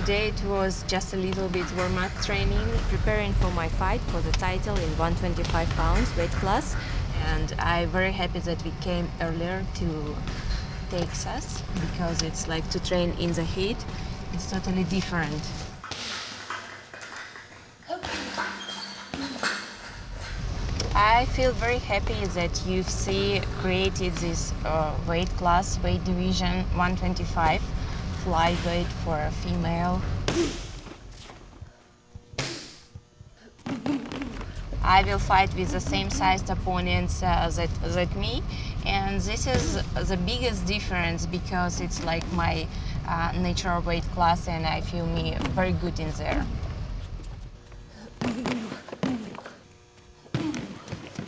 Today it was just a little bit warm-up training, preparing for my fight for the title in 125 pounds weight class. And I'm very happy that we came earlier to Texas, because it's like to train in the heat. It's totally different. I feel very happy that UFC created this weight class, weight division 125, flyweight for a female. I will fight with the same sized opponents that me, and this is the biggest difference because it's like my natural weight class, and I feel me very good in there.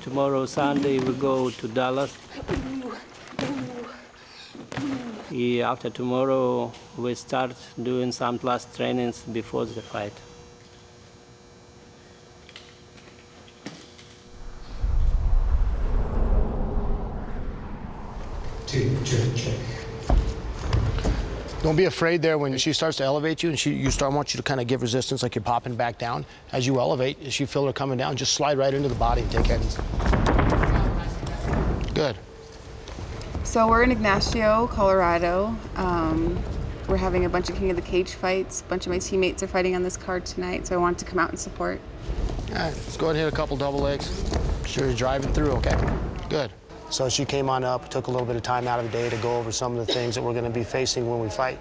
Tomorrow Sunday we go to Dallas. After tomorrow we start doing some last trainings before the fight. Don't be afraid there when she starts to elevate you and I want you to kind of give resistance like you're popping back down. As you elevate, as you feel her coming down, just slide right into the body and take headies. Good. So we're in Ignacio, Colorado. We're having a bunch of King of the Cage fights. A bunch of my teammates are fighting on this card tonight, so I wanted to come out and support. All right, let's go ahead and hit a couple double legs. Sure you're driving through, okay? Good. So she came on up, took a little bit of time out of the day to go over some of the things that we're going to be facing when we fight,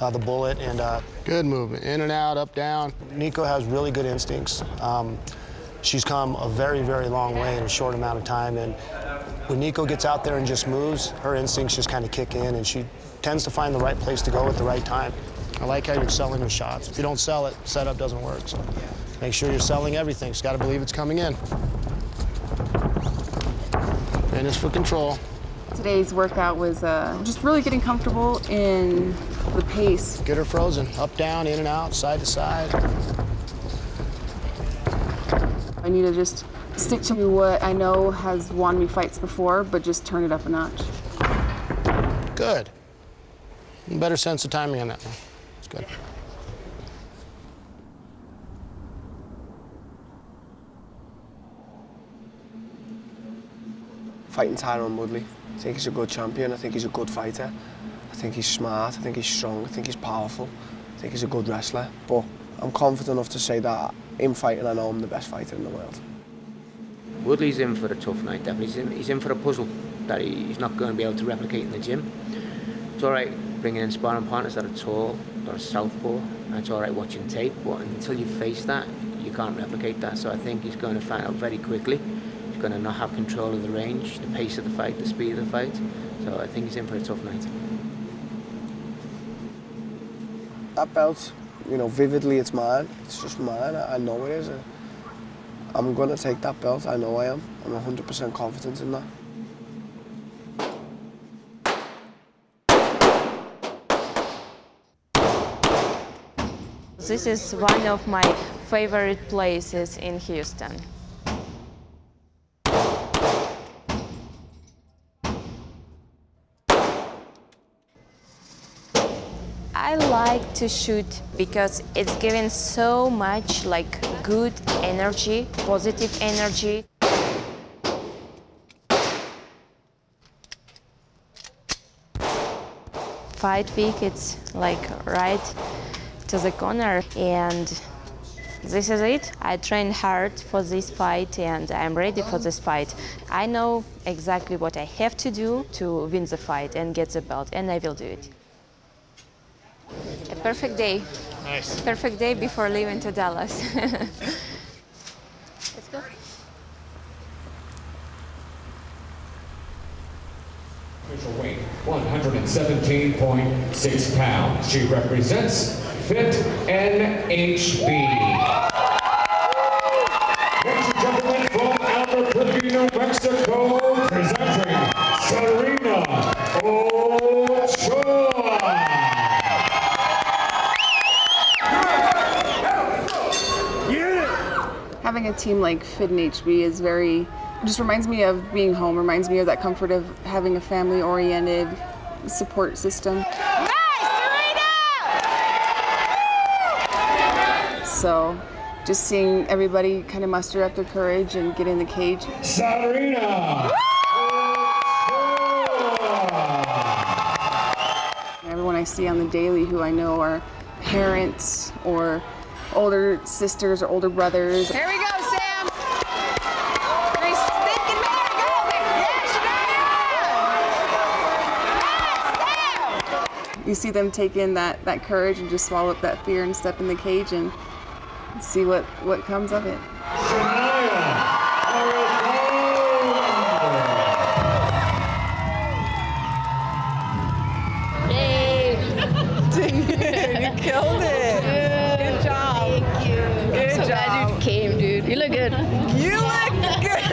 the bullet and good movement, in and out, up, down. Nico has really good instincts. She's come a very, very long way in a short amount of time, and when Nico gets out there and just moves, her instincts just kind of kick in, and she tends to find the right place to go at the right time. I like how you're selling your shots. If you don't sell it, setup doesn't work, so make sure you're selling everything. She's got to believe it's coming in. And it's for control. Today's workout was just really getting comfortable in the pace. Get her frozen, up, down, in and out, side to side. I need to just stick to what I know has won me fights before, but just turn it up a notch. Good. Better sense of timing on that one. It's good. Fighting Tyron Woodley. I think he's a good champion. I think he's a good fighter. I think he's smart. I think he's strong. I think he's powerful. I think he's a good wrestler. But I'm confident enough to say that in fighting, I know I'm the best fighter in the world. Woodley's in for a tough night, definitely. He's in for a puzzle that he's not going to be able to replicate in the gym. It's all right bringing in sparring partners that are tall, that are southpaw, and it's all right watching tape, but until you face that, you can't replicate that. So I think he's going to find out very quickly. Going to not have control of the range, the pace of the fight, the speed of the fight. So I think he's in for a tough night. That belt, you know, vividly it's mine. It's just mine. I know it is. I'm going to take that belt. I know I am. I'm 100% confident in that. This is one of my favorite places in Houston. I like to shoot because it's giving so much like good energy, positive energy. Fight week, it's like right to the corner, and this is it. I trained hard for this fight and I'm ready for this fight. I know exactly what I have to do to win the fight and get the belt, and I will do it. A perfect day. Nice. Perfect day before leaving to Dallas. Let's go. Official weight, 117.6 pounds. She represents Fit NHB. Having a team like Fit NHB is just reminds me of being home, reminds me of that comfort of having a family-oriented support system. Nice, Serena! So just seeing everybody kind of muster up their courage and get in the cage. Sabrina! Everyone I see on the daily who I know are parents or older sisters or older brothers. Here we go, Sam! Nice thinking, man! Go! Yes, Sam! You see them take in that courage and just swallow up that fear and step in the cage and see what comes of it. Yay! Dude, you killed it. Good job. Thank you. Good job. I'm so glad you came, dude. You look good. You look good.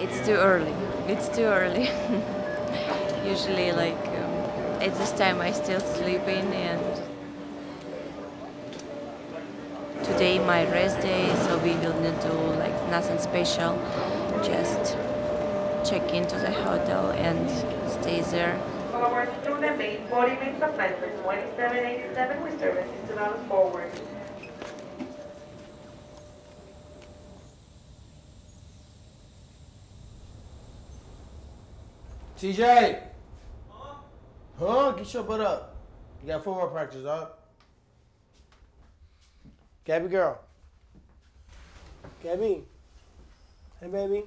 It's too early. It's too early. Usually, like, at this time I still sleeping, and today my rest day, so we will not do like nothing special. Just check into the hotel and stay there. Forward to the main body weight of 2787 with services to balance forward. TJ! Huh? Get your butt up. You got football practice, dog. Gabby girl. Gabby. Hey, baby.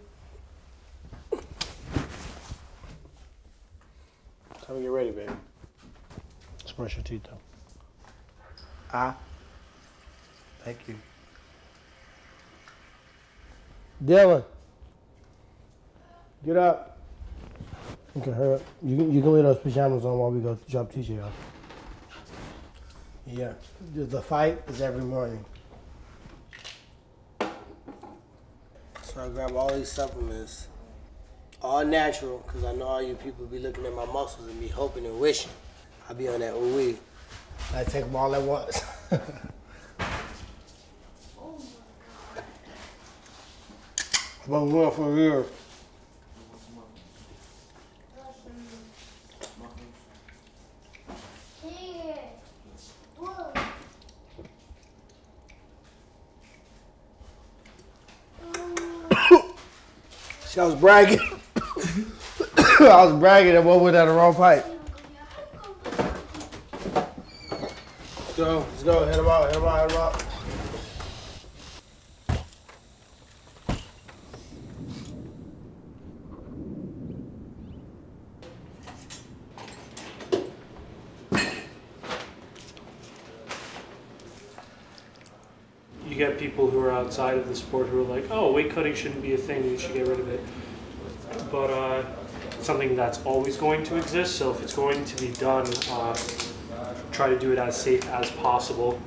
Time to get ready, baby. Let's brush your teeth, though. Thank you. Dylan. Get up. Okay, hurry up. You can leave those pajamas on while we go drop TJ off. Yeah, the fight is every morning. So I grab all these supplements, all natural, because I know all you people be looking at my muscles and be hoping and wishing. I be on that ooh-wee. I take them all at once. But we're for real. I was bragging. I was bragging at what went out of the wrong pipe. So, let's go. Hit him out, hit him out, hit him out. You get people who are outside of the sport who are like, oh, weight cutting shouldn't be a thing, we should get rid of it. But it's something that's always going to exist, so if it's going to be done, try to do it as safe as possible.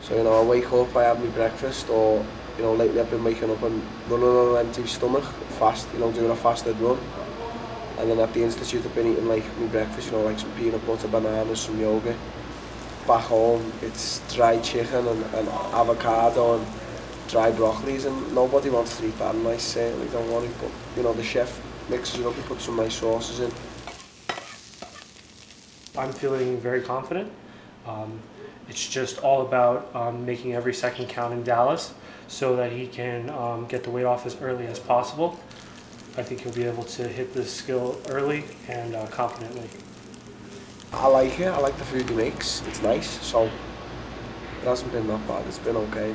So, you know, I wake up, I have my breakfast, or, you know, lately I've been waking up and running on an empty stomach, fast, you know, doing a fasted run. And then at the institute I've been eating, like, my breakfast, you know, like some peanut butter, bananas, some yogurt. Back home, it's dry chicken and avocado and dry broccolis, and nobody wants to eat that, and I certainly don't want it, but you know, the chef mixes it up, he puts some nice sauces in. I'm feeling very confident. It's just all about making every second count in Dallas so that he can get the weight off as early as possible. I think he'll be able to hit this skill early and confidently. I like it, I like the food he makes, it's nice, so it hasn't been that bad, it's been okay. I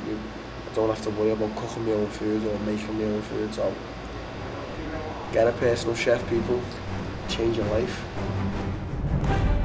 don't have to worry about cooking my own food or making my own food, so get a personal chef, people, change your life.